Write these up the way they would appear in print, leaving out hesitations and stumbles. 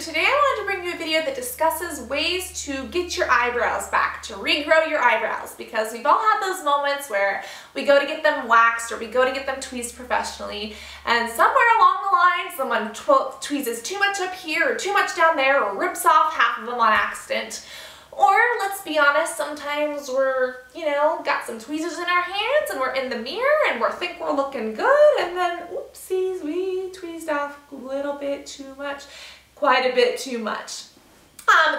So today I wanted to bring you a video that discusses ways to get your eyebrows back, to regrow your eyebrows, because we've all had those moments where we go to get them waxed or we go to get them tweezed professionally, and somewhere along the line someone tweezes too much up here or too much down there or rips off half of them on accident. Or, let's be honest, sometimes we're, got some tweezers in our hands and we're in the mirror and we think we're looking good, and then, oopsies, we tweezed off a little bit too much, quite a bit too much.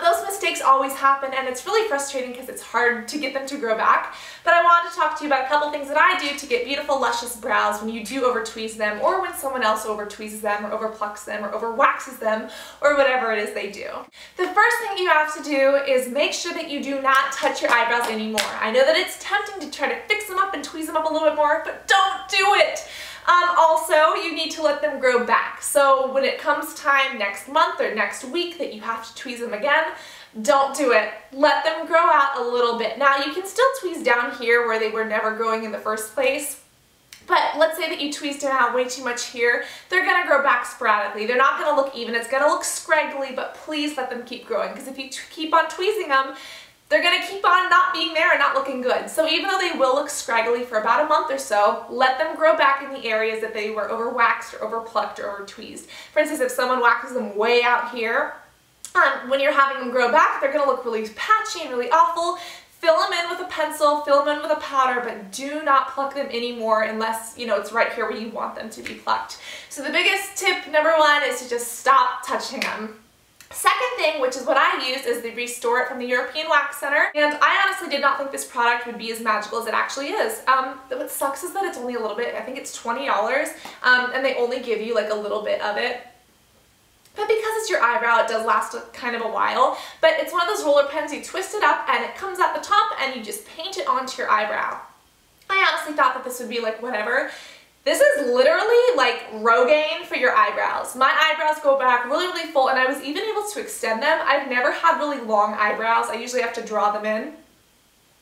Those mistakes always happen, and it's really frustrating because it's hard to get them to grow back. But I wanted to talk to you about a couple things that I do to get beautiful, luscious brows when you do over-tweeze them, or when someone else over-tweezes them, or over-plucks them, or over-waxes them, or whatever it is they do. The first thing you have to do is make sure that you do not touch your eyebrows anymore. I know that it's tempting to try to fix them up and tweeze them up a little bit more, but don't do it! Also, you need to let them grow back. So when it comes time next month or next week that you have to tweeze them again, don't do it. Let them grow out a little bit. Now, you can still tweeze down here where they were never growing in the first place, but let's say that you tweezed them out way too much here. They're going to grow back sporadically. They're not going to look even. It's going to look scraggly, but please let them keep growing, because if you keep on tweezing them, they're going to keep on not being there and not looking good. So even though they will look scraggly for about a month or so, let them grow back in the areas that they were over-waxed or over-plucked or over-tweezed. For instance, if someone waxes them way out here, when you're having them grow back, they're going to look really patchy and really awful. Fill them in with a pencil, fill them in with a powder, but do not pluck them anymore unless, it's right here where you want them to be plucked. So the biggest tip, number one, is to just stop touching them. Second thing, which is what I use, is the Restore It from the European Wax Center, and I honestly did not think this product would be as magical as it actually is. What sucks is that it's only a little bit. I think it's $20, and they only give you like a little bit of it. But because it's your eyebrow, it does last kind of a while, but it's one of those roller pens. You twist it up and it comes out the top and you just paint it onto your eyebrow. I honestly thought that this would be like whatever. This is literally like Rogaine for your eyebrows. My eyebrows go back really, really full, and I was even able to extend them. I've never had really long eyebrows. I usually have to draw them in.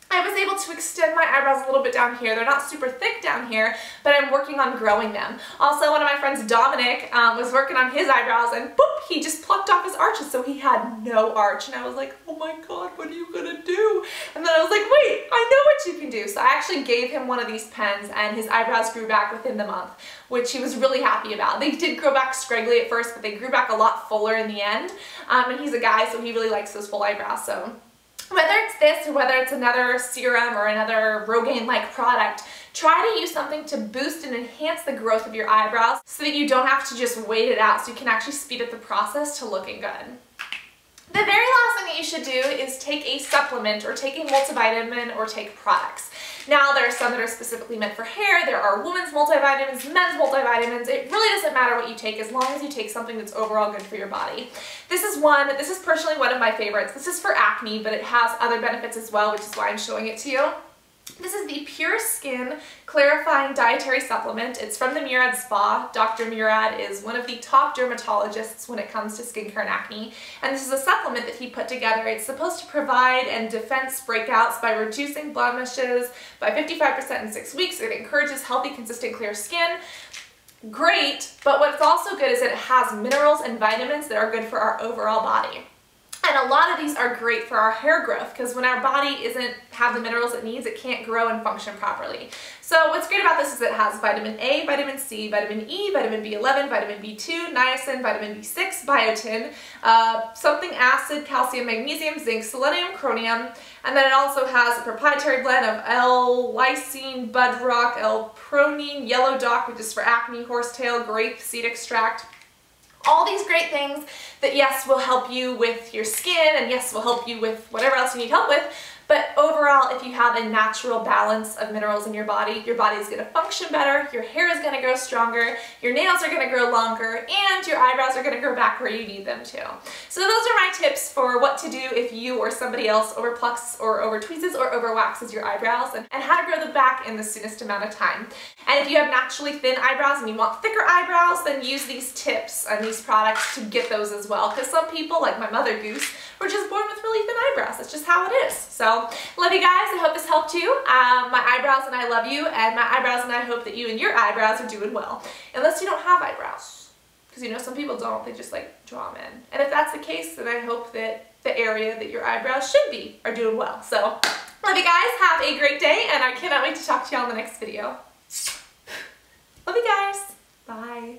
I was able to extend my eyebrows a little bit down here. They're not super thick down here, but I'm working on growing them. Also, one of my friends, Dominic, was working on his eyebrows, and boop, he just plucked off his arches, so he had no arch. And I was like, oh my God, what are you gonna do? And then I was like, wait, I know what you can do. So I actually gave him one of these pens, and his eyebrows grew back within the month, which he was really happy about. They did grow back scraggly at first, but they grew back a lot fuller in the end. And he's a guy, so he really likes those full eyebrows, so. Whether it's this or whether it's another serum or another Rogaine-like product, try to use something to boost and enhance the growth of your eyebrows so that you don't have to just wait it out, so you can actually speed up the process to looking good. The very last thing that you should do is take a supplement or take a multivitamin or take products. Now, there are some that are specifically meant for hair. There are women's multivitamins, men's multivitamins. It really doesn't matter what you take as long as you take something that's overall good for your body. This is one. This is personally one of my favorites. This is for acne, but it has other benefits as well, which is why I'm showing it to you. This is the Pure Skin Clarifying Dietary Supplement. It's from the Murad Spa. Dr. Murad is one of the top dermatologists when it comes to skincare and acne, and this is a supplement that he put together. It's supposed to provide and defense breakouts by reducing blemishes by 55% in 6 weeks. It encourages healthy, consistent, clear skin. Great, but what's also good is it has minerals and vitamins that are good for our overall body. And a lot of these are great for our hair growth, because when our body doesn't have the minerals it needs, it can't grow and function properly. So what's great about this is it has vitamin A, vitamin C, vitamin E, vitamin B11, vitamin B2, niacin, vitamin B6, biotin, something acid, calcium, magnesium, zinc, selenium, chromium, and then it also has a proprietary blend of L-lysine, budrock, L-proline, yellow dock, which is for acne, horsetail, grape seed extract. All these great things that, yes, will help you with your skin, and yes, will help you with whatever else you need help with, but overall, if you have a natural balance of minerals in your body is going to function better, your hair is going to grow stronger, your nails are going to grow longer, and your eyebrows are going to grow back where you need them to. So those are my tips for what to do if you or somebody else overplucks or overtweezes or overwaxes your eyebrows, and how to grow them back in the soonest amount of time. And if you have naturally thin eyebrows and you want thicker eyebrows, then use these tips and these products to get those as well, because some people, like my mother goose, were just born with really thin eyebrows. That's just how it is. So love you guys. I hope this helped you. My eyebrows and I love you, and my eyebrows and I hope that you and your eyebrows are doing well. Unless you don't have eyebrows. Because, you know, some people don't. They just, like, draw them in. And if that's the case, then I hope that the area that your eyebrows should be are doing well. So, love you guys. Have a great day, and I cannot wait to talk to y'all in the next video. Love you guys. Bye.